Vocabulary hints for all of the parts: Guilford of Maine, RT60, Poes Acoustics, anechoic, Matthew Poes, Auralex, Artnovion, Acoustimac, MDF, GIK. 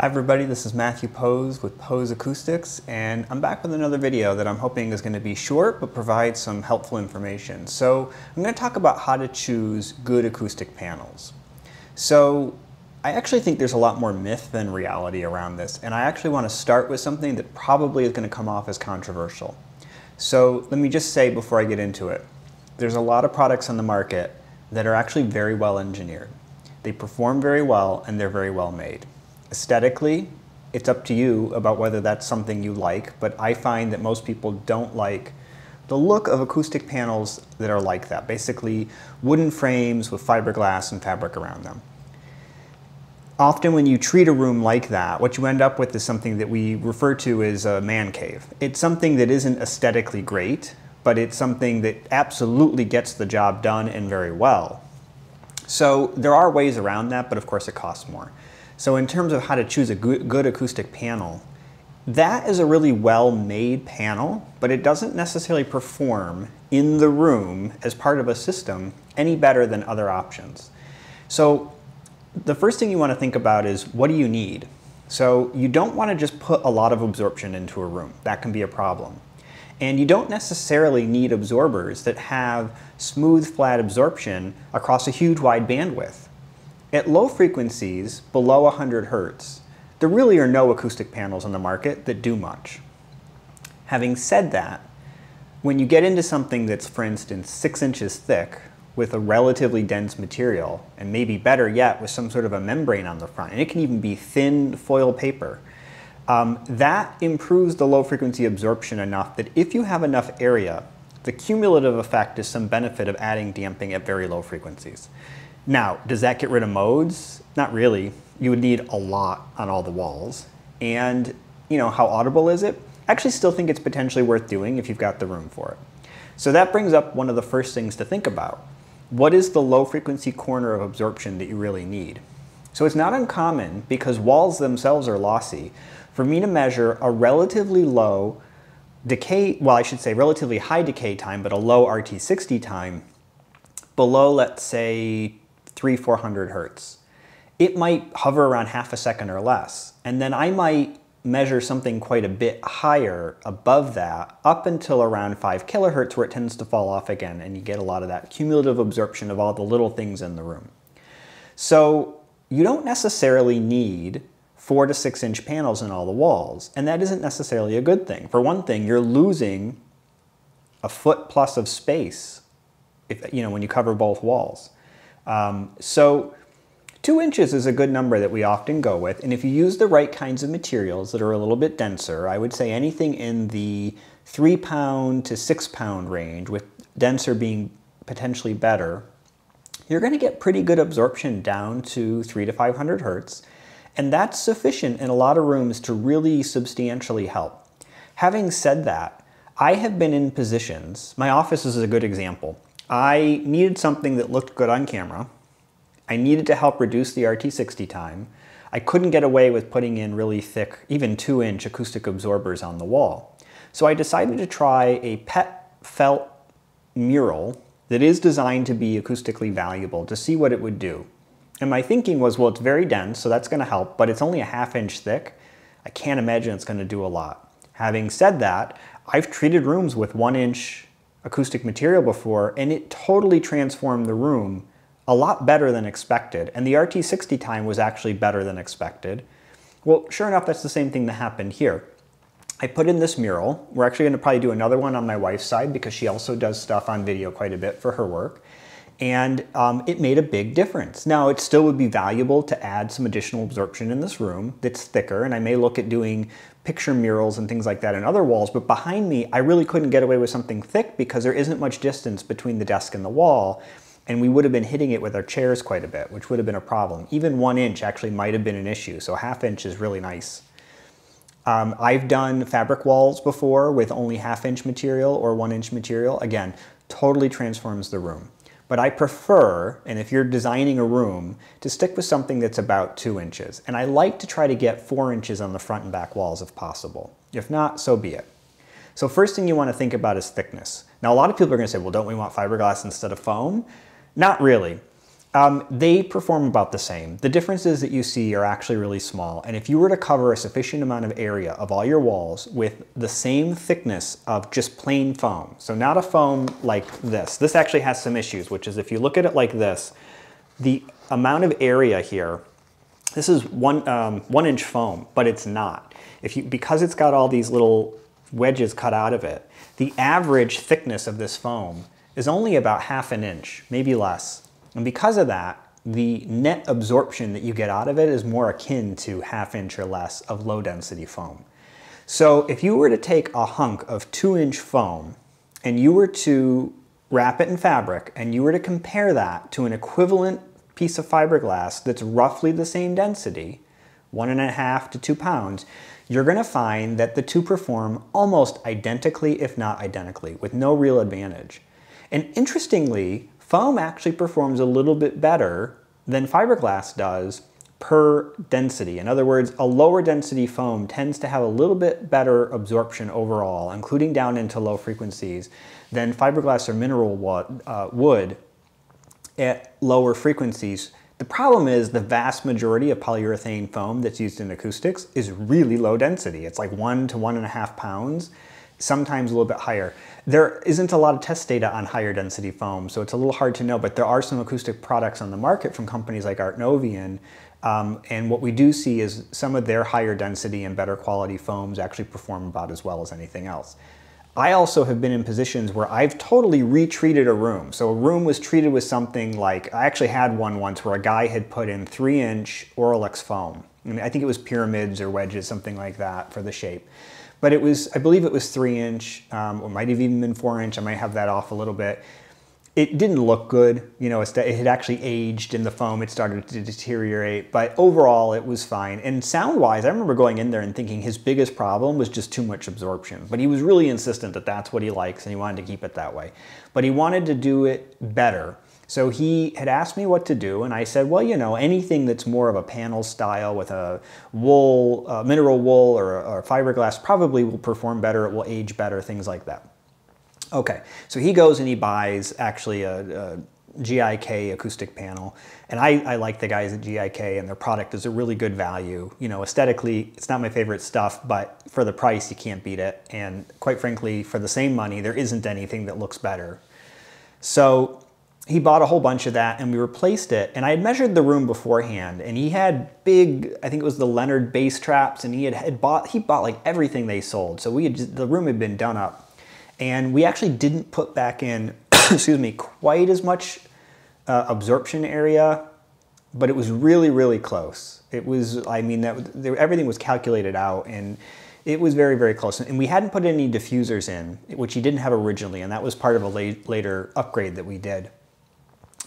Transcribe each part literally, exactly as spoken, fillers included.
Hi everybody, this is Matthew Poes with Poes Acoustics, and I'm back with another video that I'm hoping is going to be short but provide some helpful information. So I'm going to talk about how to choose good acoustic panels. So I actually think there's a lot more myth than reality around this, and I actually want to start with something that probably is going to come off as controversial. So let me just say before I get into it, there's a lot of products on the market that are actually very well engineered. They perform very well and they're very well made. Aesthetically, it's up to you about whether that's something you like, but I find that most people don't like the look of acoustic panels that are like that. Basically, wooden frames with fiberglass and fabric around them. Often when you treat a room like that, what you end up with is something that we refer to as a man cave. It's something that isn't aesthetically great, but it's something that absolutely gets the job done and very well. So there are ways around that, but of course it costs more. So in terms of how to choose a good acoustic panel, that is a really well-made panel, but it doesn't necessarily perform in the room as part of a system any better than other options. So the first thing you want to think about is, what do you need? So you don't want to just put a lot of absorption into a room. That can be a problem. And you don't necessarily need absorbers that have smooth, flat absorption across a huge wide bandwidth. At low frequencies, below one hundred hertz, there really are no acoustic panels on the market that do much. Having said that, when you get into something that's, for instance, six inches thick with a relatively dense material, and maybe better yet with some sort of a membrane on the front, and it can even be thin foil paper, um, that improves the low frequency absorption enough that if you have enough area, the cumulative effect is some benefit of adding damping at very low frequencies. Now, does that get rid of modes? Not really. You would need a lot on all the walls. And, you know, how audible is it? I actually still think it's potentially worth doing if you've got the room for it. So that brings up one of the first things to think about. What is the low frequency corner of absorption that you really need? So it's not uncommon, because walls themselves are lossy, for me to measure a relatively low decay, well, I should say relatively high decay time, but a low R T sixty time below, let's say, three, four hundred hertz. It might hover around half a second or less. And then I might measure something quite a bit higher above that, up until around five kilohertz, where it tends to fall off again. And you get a lot of that cumulative absorption of all the little things in the room. So you don't necessarily need four to six inch panels in all the walls. And that isn't necessarily a good thing. For one thing, you're losing a foot plus of space if, you know, when you cover both walls. Um, so two inches is a good number that we often go with, and if you use the right kinds of materials that are a little bit denser, I would say anything in the three pound to six pound range, with denser being potentially better, you're going to get pretty good absorption down to three to five hundred hertz, and that's sufficient in a lot of rooms to really substantially help. Having said that, I have been in positions, my office is a good example. I needed something that looked good on camera. I needed to help reduce the R T sixty time. I couldn't get away with putting in really thick, even two inch acoustic absorbers on the wall. So I decided to try a pet felt mural that is designed to be acoustically valuable, to see what it would do. And my thinking was, well, it's very dense, so that's gonna help, but it's only a half inch thick. I can't imagine it's gonna do a lot. Having said that, I've treated rooms with one inch acoustic material before, and it totally transformed the room a lot better than expected, and the R T sixty time was actually better than expected. Well, sure enough, that's the same thing that happened here. I put in this mural. We're actually going to probably do another one on my wife's side, because she also does stuff on video quite a bit for her work, and um, it made a big difference. Now, it still would be valuable to add some additional absorption in this room that's thicker, and I may look at doing picture murals and things like that in other walls, but behind me, I really couldn't get away with something thick because there isn't much distance between the desk and the wall, and we would have been hitting it with our chairs quite a bit, which would have been a problem. Even one inch actually might have been an issue, so half inch is really nice. Um, I've done fabric walls before with only half inch material or one inch material. Again, totally transforms the room. But I prefer, and if you're designing a room, to stick with something that's about two inches. And I like to try to get four inches on the front and back walls if possible. If not, so be it. So first thing you want to think about is thickness. Now, a lot of people are going to say, well, don't we want fiberglass instead of foam? Not really. Um, they perform about the same. The differences that you see are actually really small, and if you were to cover a sufficient amount of area of all your walls with the same thickness of just plain foam, so not a foam like this. This actually has some issues, which is if you look at it like this, the amount of area here, this is one, um, one inch foam, but it's not. If you, because it's got all these little wedges cut out of it, the average thickness of this foam is only about half an inch, maybe less. And because of that, the net absorption that you get out of it is more akin to half inch or less of low density foam. So if you were to take a hunk of two inch foam and you were to wrap it in fabric and you were to compare that to an equivalent piece of fiberglass that's roughly the same density, one and a half to two pounds, you're gonna find that the two perform almost identically, if not identically, with no real advantage. And interestingly, foam actually performs a little bit better than fiberglass does per density. In other words, a lower density foam tends to have a little bit better absorption overall, including down into low frequencies, than fiberglass or mineral wood at lower frequencies. The problem is the vast majority of polyurethane foam that's used in acoustics is really low density. It's like one to one and a half pounds. Sometimes a little bit higher. There isn't a lot of test data on higher density foam, so it's a little hard to know, but there are some acoustic products on the market from companies like Artnovion, um, and what we do see is some of their higher density and better quality foams actually perform about as well as anything else. I also have been in positions where I've totally retreated a room. So a room was treated with something like, I actually had one once where a guy had put in three inch Auralex foam. I mean, I think it was pyramids or wedges, something like that for the shape. But it was, I believe it was three inch, um, or might have even been four inch. I might have that off a little bit. It didn't look good. You know, it had actually aged in the foam. It started to deteriorate, but overall it was fine. And sound wise, I remember going in there and thinking his biggest problem was just too much absorption, but he was really insistent that that's what he likes and he wanted to keep it that way, but he wanted to do it better. So he had asked me what to do, and I said, well, you know, anything that's more of a panel style with a wool, uh, mineral wool or, or fiberglass probably will perform better, it will age better, things like that. Okay, so he goes and he buys actually a, a G I K acoustic panel, and I, I like the guys at G I K, and their product is a really good value. You know, aesthetically, it's not my favorite stuff, but for the price, you can't beat it, and quite frankly, for the same money, there isn't anything that looks better. So he bought a whole bunch of that and we replaced it. And I had measured the room beforehand and he had big, I think it was the Leonard bass traps, and he had, had bought, he bought like everything they sold. So we had just, the room had been done up, and we actually didn't put back in, excuse me, quite as much uh, absorption area, but it was really, really close. It was, I mean, that there, everything was calculated out, and it was very, very close. And we hadn't put any diffusers in, which he didn't have originally. And that was part of a late, later upgrade that we did.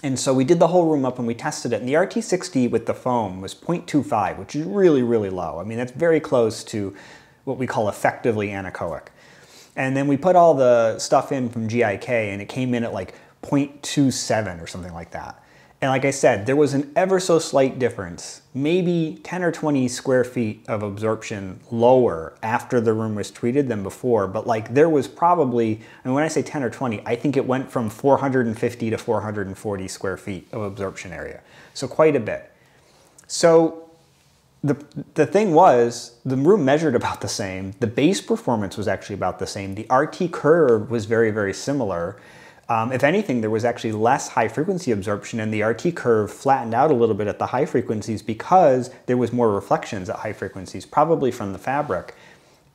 And so we did the whole room up and we tested it. And the R T sixty with the foam was zero point two five, which is really, really low. I mean, that's very close to what we call effectively anechoic. And then we put all the stuff in from G I K and it came in at like zero point two seven or something like that. And like I said, there was an ever so slight difference, maybe ten or twenty square feet of absorption lower after the room was treated than before. But like there was probably, and when I say ten or twenty, I think it went from four hundred fifty to four hundred forty square feet of absorption area. So quite a bit. So the, the thing was, the room measured about the same. The bass performance was actually about the same. The R T curve was very, very similar. Um, if anything, there was actually less high frequency absorption, and the R T curve flattened out a little bit at the high frequencies because there was more reflections at high frequencies, probably from the fabric.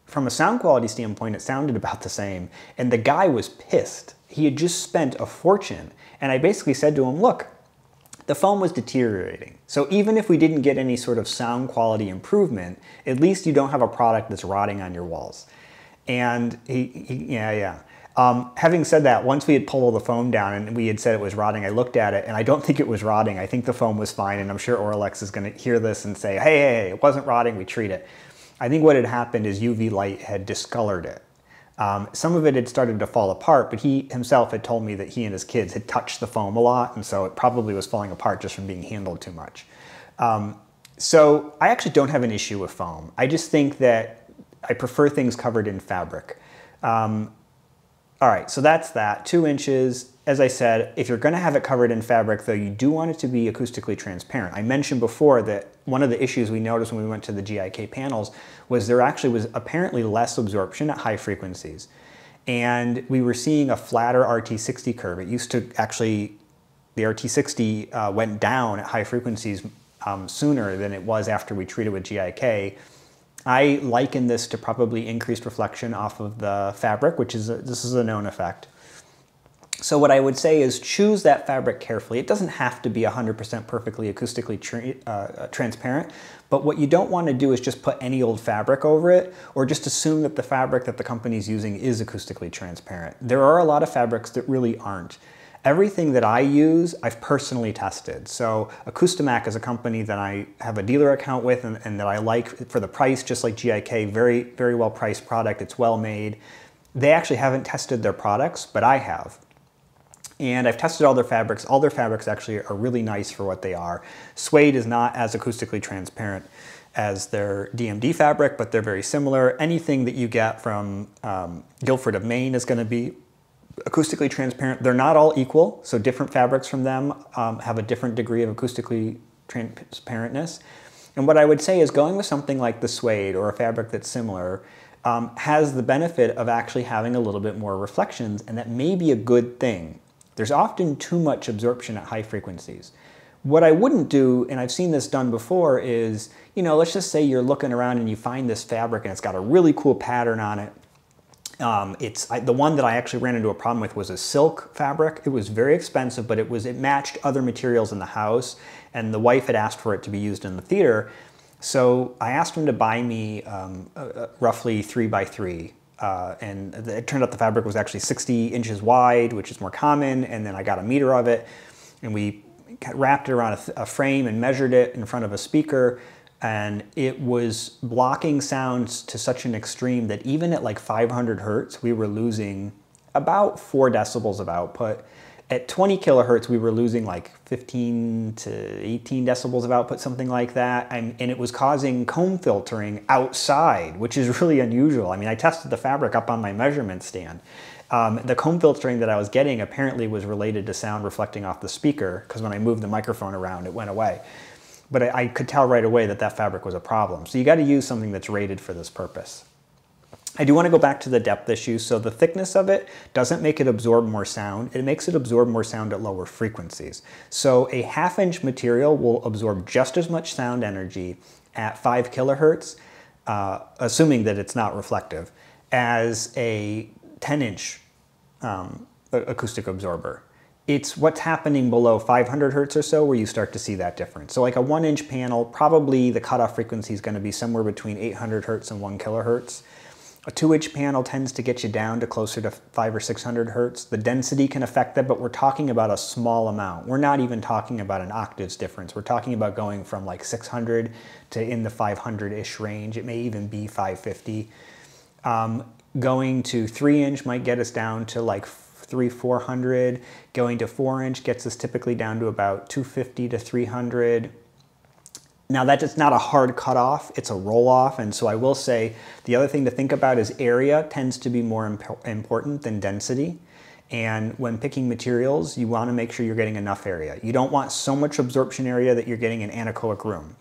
From a sound quality standpoint, it sounded about the same, and the guy was pissed. He had just spent a fortune, and I basically said to him, look, the foam was deteriorating. So even if we didn't get any sort of sound quality improvement, at least you don't have a product that's rotting on your walls. And he, he yeah, yeah. Um, having said that, once we had pulled all the foam down and we had said it was rotting, I looked at it and I don't think it was rotting. I think the foam was fine, and I'm sure Auralex is going to hear this and say, hey, hey, hey, it wasn't rotting, we treat it. I think what had happened is U V light had discolored it. Um, some of it had started to fall apart, but he himself had told me that he and his kids had touched the foam a lot, and so it probably was falling apart just from being handled too much. Um, so I actually don't have an issue with foam. I just think that I prefer things covered in fabric. Um, All right, so that's that, two inches. as I said, if you're going to have it covered in fabric, though, you do want it to be acoustically transparent. I mentioned before that one of the issues we noticed when we went to the G I K panels was there actually was apparently less absorption at high frequencies. And we were seeing a flatter R T sixty curve. It used to actually, the R T sixty uh, went down at high frequencies um, sooner than it was after we treated with G I K. I liken this to probably increased reflection off of the fabric, which is, a, this is a known effect. So what I would say is choose that fabric carefully. It doesn't have to be one hundred percent perfectly acoustically tra uh, transparent, but what you don't want to do is just put any old fabric over it or just assume that the fabric that the company's using is acoustically transparent. There are a lot of fabrics that really aren't. Everything that I use, I've personally tested. So Acoustimac is a company that I have a dealer account with and, and that I like for the price, just like G I K, very, very well priced product. It's well made. They actually haven't tested their products, but I have. And I've tested all their fabrics. All their fabrics actually are really nice for what they are. Suede is not as acoustically transparent as their D M D fabric, but they're very similar. Anything that you get from um, Guilford of Maine is going to be acoustically transparent. They're not all equal, so different fabrics from them um, have a different degree of acoustically transparentness. And what I would say is going with something like the suede or a fabric that's similar um, has the benefit of actually having a little bit more reflections, and that may be a good thing. There's often too much absorption at high frequencies. What I wouldn't do, and I've seen this done before, is, you know, let's just say you're looking around and you find this fabric and it's got a really cool pattern on it. Um, it's I, the one that I actually ran into a problem with was a silk fabric. It was very expensive, but it was it matched other materials in the house, and the wife had asked for it to be used in the theater. So I asked him to buy me um, uh, roughly three by three. Uh, and it turned out the fabric was actually sixty inches wide, which is more common, and then I got a meter of it, and we wrapped it around a, a frame and measured it in front of a speaker, and it was blocking sounds to such an extreme that even at like five hundred hertz, we were losing about four decibels of output. At twenty kilohertz, we were losing like fifteen to eighteen decibels of output, something like that. And, and it was causing comb filtering outside, which is really unusual. I mean, I tested the fabric up on my measurement stand. Um, the comb filtering that I was getting apparently was related to sound reflecting off the speaker, because when I moved the microphone around, it went away. But I, I could tell right away that that fabric was a problem. So you got to use something that's rated for this purpose. I do want to go back to the depth issue. So the thickness of it doesn't make it absorb more sound. It makes it absorb more sound at lower frequencies. So a half inch material will absorb just as much sound energy at five kilohertz, uh, assuming that it's not reflective, as a ten inch um, acoustic absorber. It's what's happening below five hundred hertz or so where you start to see that difference. So like a one inch panel, probably the cutoff frequency is going to be somewhere between eight hundred hertz and one kilohertz. A two-inch panel tends to get you down to closer to five or six hundred hertz. The density can affect that, but we're talking about a small amount. We're not even talking about an octaves difference. We're talking about going from like six hundred to in the five hundred-ish range. It may even be five fifty. Um, going to three-inch might get us down to like three four hundred. Going to four-inch gets us typically down to about two fifty to three hundred. Now that's not a hard cutoff, it's a roll-off, and so I will say the other thing to think about is area tends to be more imp important than density, and when picking materials, you want to make sure you're getting enough area. You don't want so much absorption area that you're getting an anechoic room,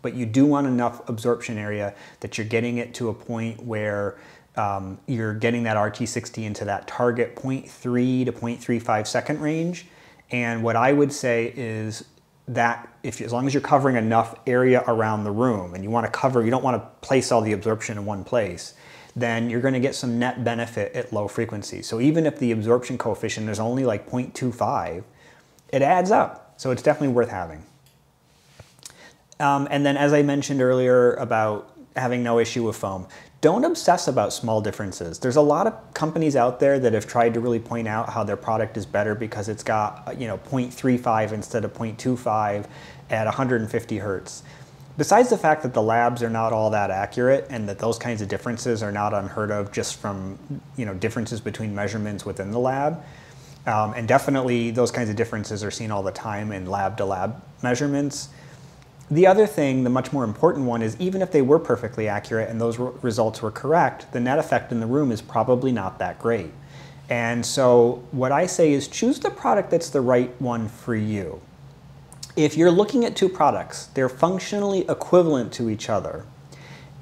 but you do want enough absorption area that you're getting it to a point where um, you're getting that R T sixty into that target zero point three to zero point three five second range, and what I would say is that if as long as you're covering enough area around the room, and you want to cover, you don't want to place all the absorption in one place, then you're going to get some net benefit at low frequencies. So even if the absorption coefficient is only like zero point two five, it adds up. So it's definitely worth having. Um, and then as I mentioned earlier about having no issue with foam, don't obsess about small differences. There's a lot of companies out there that have tried to really point out how their product is better because it's got, you know, zero point three five instead of zero point two five at one hundred fifty hertz. Besides the fact that the labs are not all that accurate and that those kinds of differences are not unheard of just from, you know, differences between measurements within the lab. Um, and definitely those kinds of differences are seen all the time in lab-to-lab measurements. The other thing, the much more important one, is even if they were perfectly accurate and those results were correct, the net effect in the room is probably not that great. And so what I say is choose the product that's the right one for you. If you're looking at two products, they're functionally equivalent to each other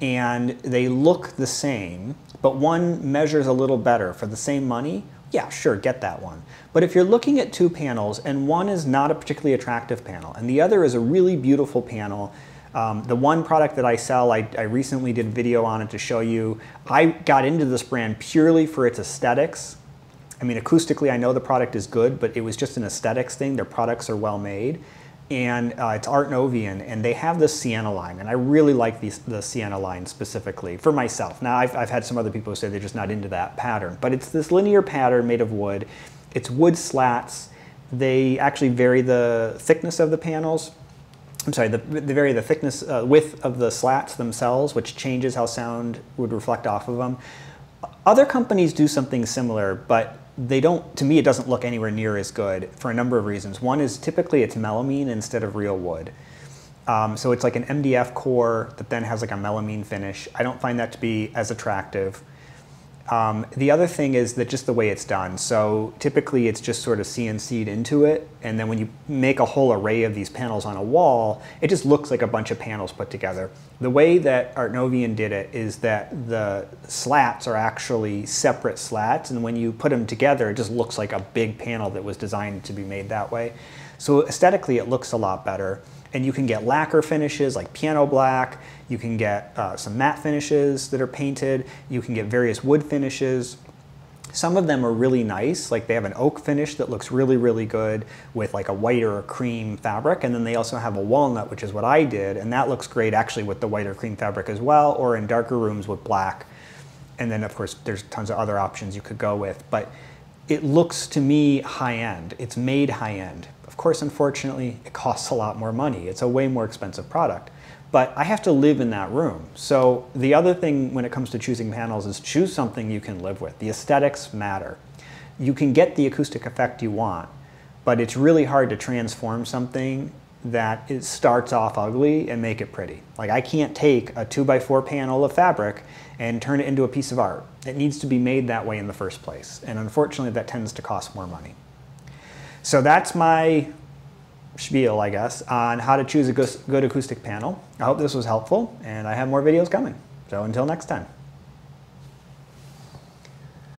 and they look the same, but one measures a little better for the same money, yeah, sure, get that one. But if you're looking at two panels and one is not a particularly attractive panel and the other is a really beautiful panel, Um, the one product that I sell, I, I recently did a video on it to show you. I got into this brand purely for its aesthetics. I mean, acoustically, I know the product is good, but it was just an aesthetics thing. Their products are well made. And uh, it's Artnovion, and they have the Sienna line. And I really like these, the Sienna line specifically for myself. Now, I've, I've had some other people who say they're just not into that pattern. But it's this linear pattern made of wood. It's wood slats. They actually vary the thickness of the panels. I'm sorry, the, the vary the thickness, uh, width of the slats themselves, which changes how sound would reflect off of them. Other companies do something similar, but they don't, to me, it doesn't look anywhere near as good for a number of reasons. One is typically it's melamine instead of real wood. Um, so it's like an M D F core that then has like a melamine finish. I don't find that to be as attractive. Um, the other thing is that just the way it's done. So typically it's just sort of C N C'd into it. And then when you make a whole array of these panels on a wall, it just looks like a bunch of panels put together. The way that Artnovion did it is that the slats are actually separate slats. And when you put them together, it just looks like a big panel that was designed to be made that way. So aesthetically, it looks a lot better. And you can get lacquer finishes like piano black. You can get uh, some matte finishes that are painted. You can get various wood finishes. Some of them are really nice. Like they have an oak finish that looks really, really good with like a white or a cream fabric. And then they also have a walnut, which is what I did. And that looks great actually with the white or cream fabric as well, or in darker rooms with black. And then of course, there's tons of other options you could go with. But it looks to me high end. It's made high end. Of course, unfortunately, it costs a lot more money. It's a way more expensive product, but I have to live in that room. So the other thing when it comes to choosing panels is choose something you can live with. The aesthetics matter. You can get the acoustic effect you want, but it's really hard to transform something that it starts off ugly and make it pretty. Like I can't take a two by four panel of fabric and turn it into a piece of art. It needs to be made that way in the first place. And unfortunately, that tends to cost more money. So that's my spiel, I guess, on how to choose a good acoustic panel. I hope this was helpful, and I have more videos coming. So until next time.